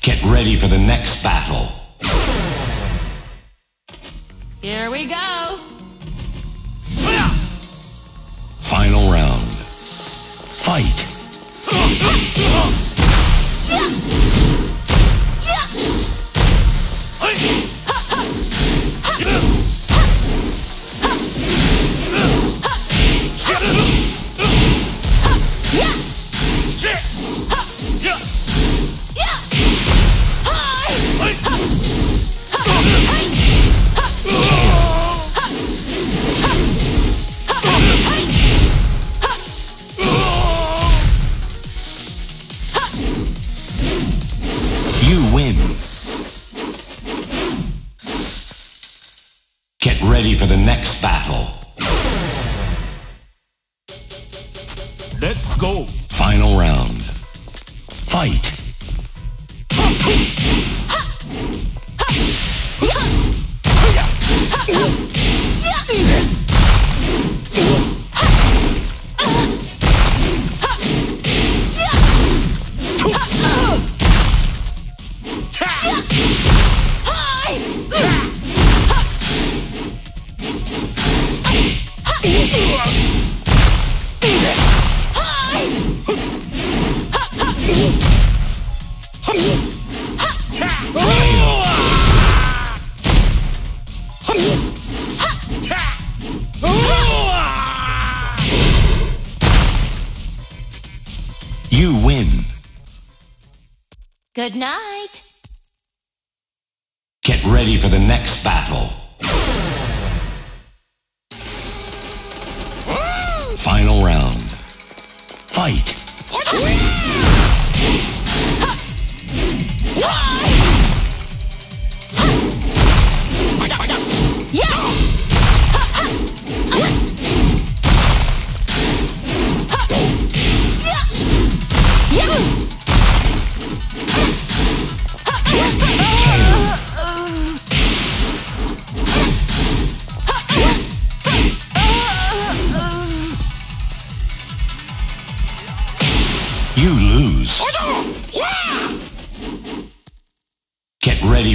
Get ready for the next battle. Here we go. Final round. Fight. You win. Get ready for the next battle. Let's go. Final round. Fight. You win. Good night. Get ready for the next battle. Final round. Fight. You lose. Get ready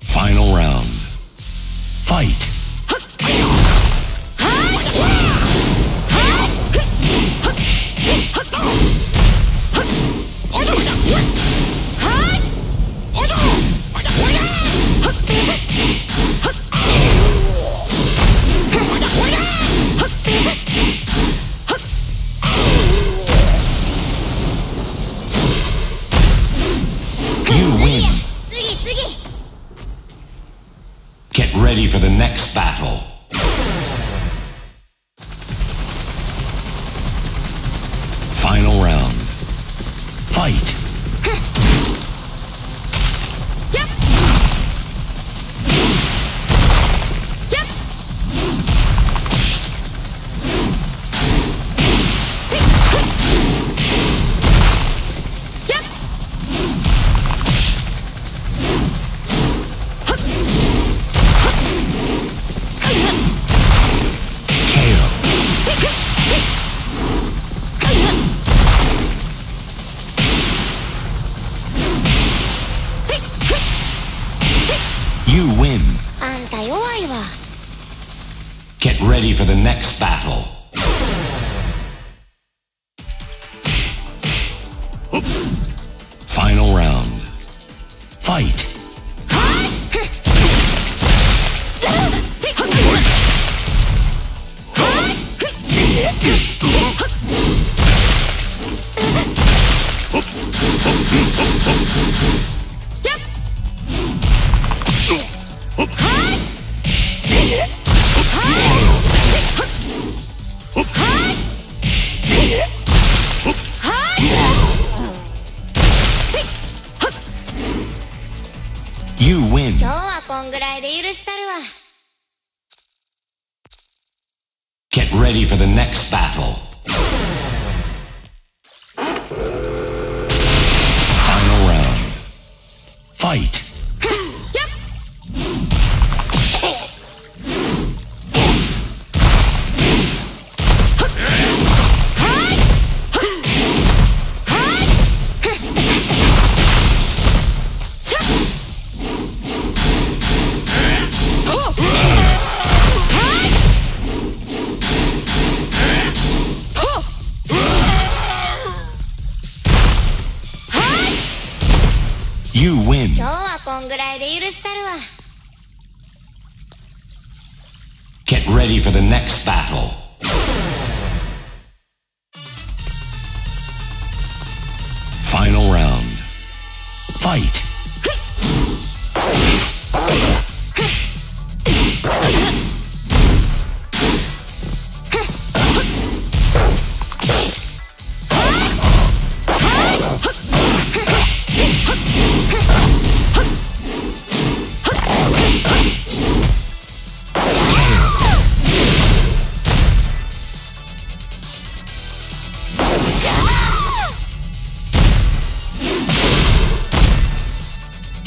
Final round. Fight. Get ready for the next battle. Final round. Fight. Get ready for the next battle. Final round. Fight. You win. Get ready for the next battle. Final round. Fight. したるわ。 Get ready for the next battle. Final round. Fight.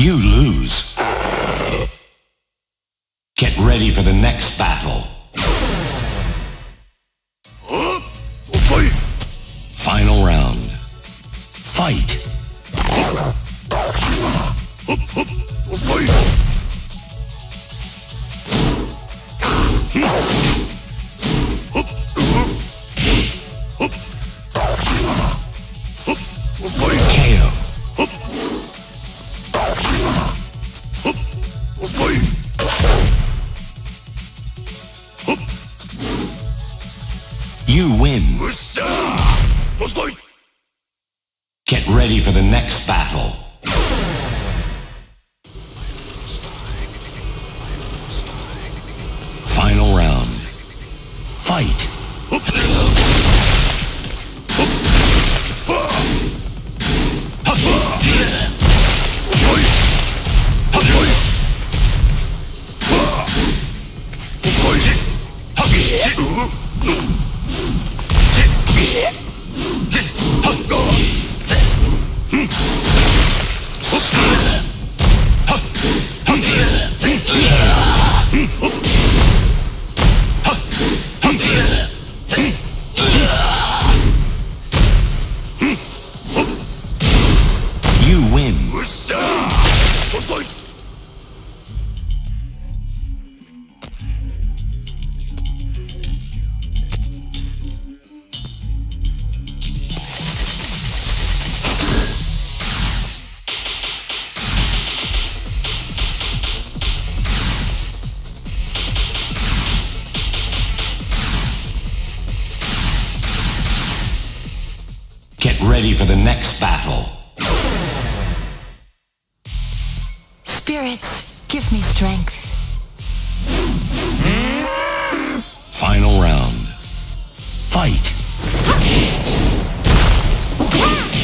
You lose. Get ready for the next battle. Final round. Fight. You win. Get ready for the next battle. Final round. Fight. Ready for the next battle. Spirits, give me strength. Final round. Fight. You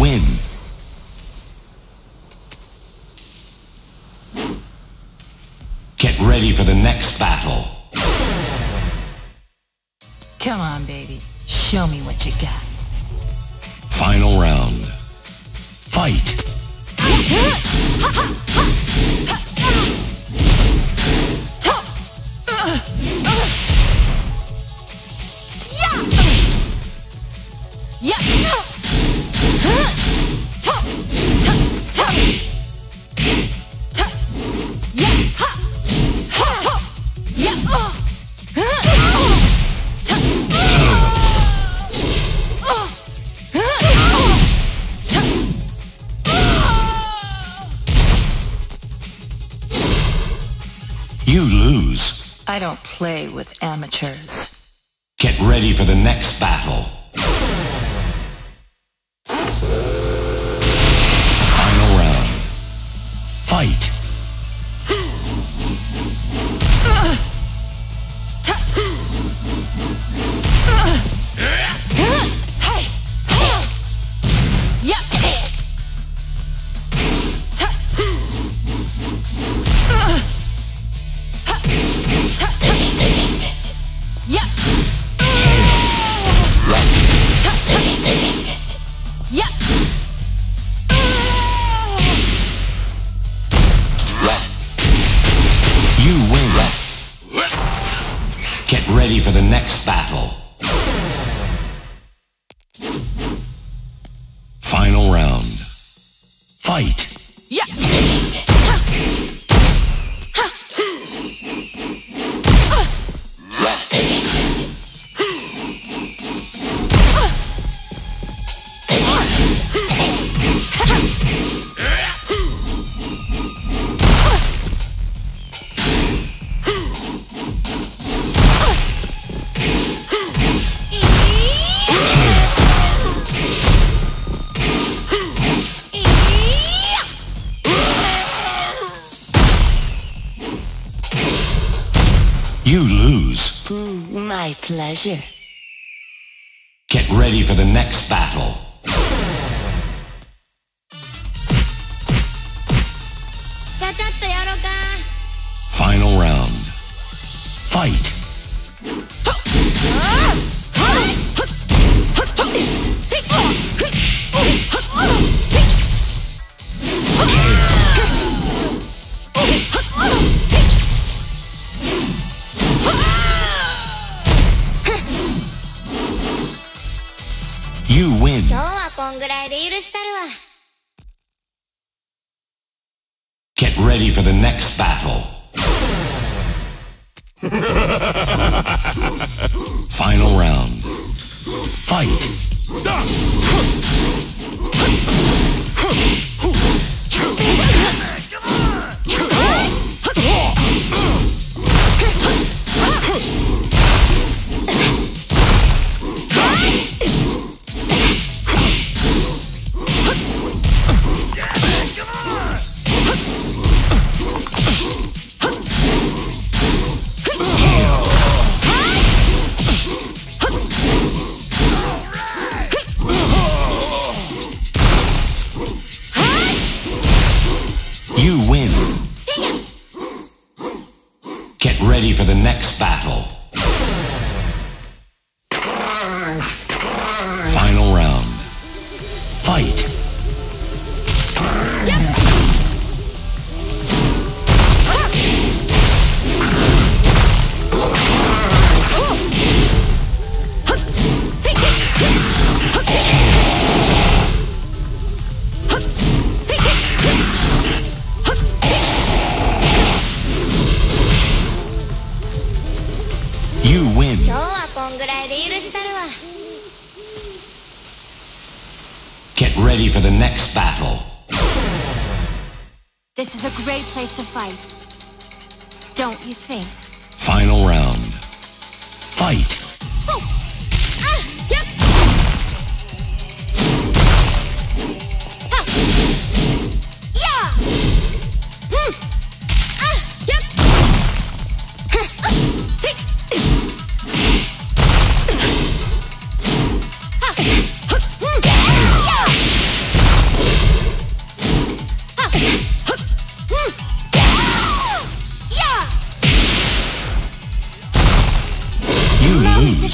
win. Get ready for the next battle. Come on, baby. Show me what you got. Final round. Fight. You lose. I don't play with amateurs. Get ready for the next battle. Final round. Fight. You win. Next battle. Final round. Fight. Yeah. You lose. My pleasure. Get ready for the next battle. Final round. Fight. You win. Get ready for the next battle. Final round. Fight. You win. Get ready for the next battle. Final round. Fight. You win. Get ready for the next battle. This is a great place to fight. Don't you think? Final round. Fight.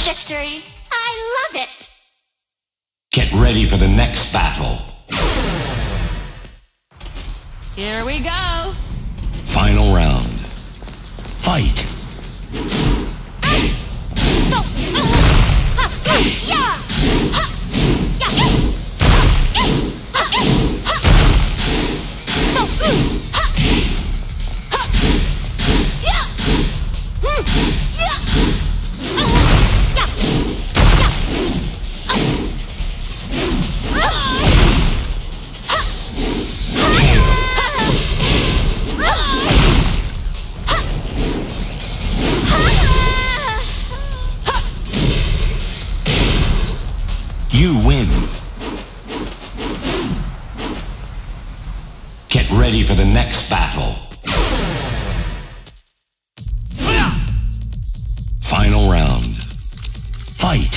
Victory. I love it. Get ready for the next battle. Here we go. Final round. Fight. You win. Get ready for the next battle. Final round. Fight.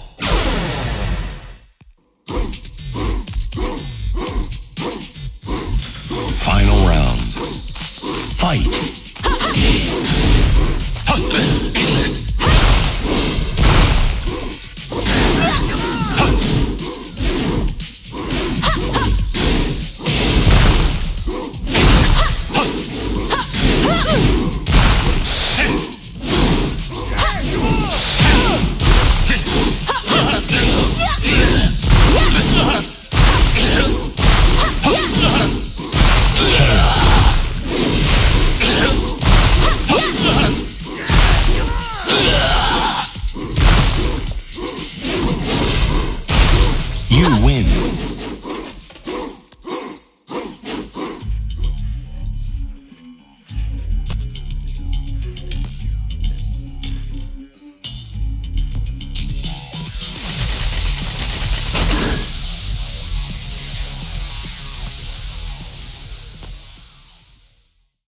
Final round. Fight!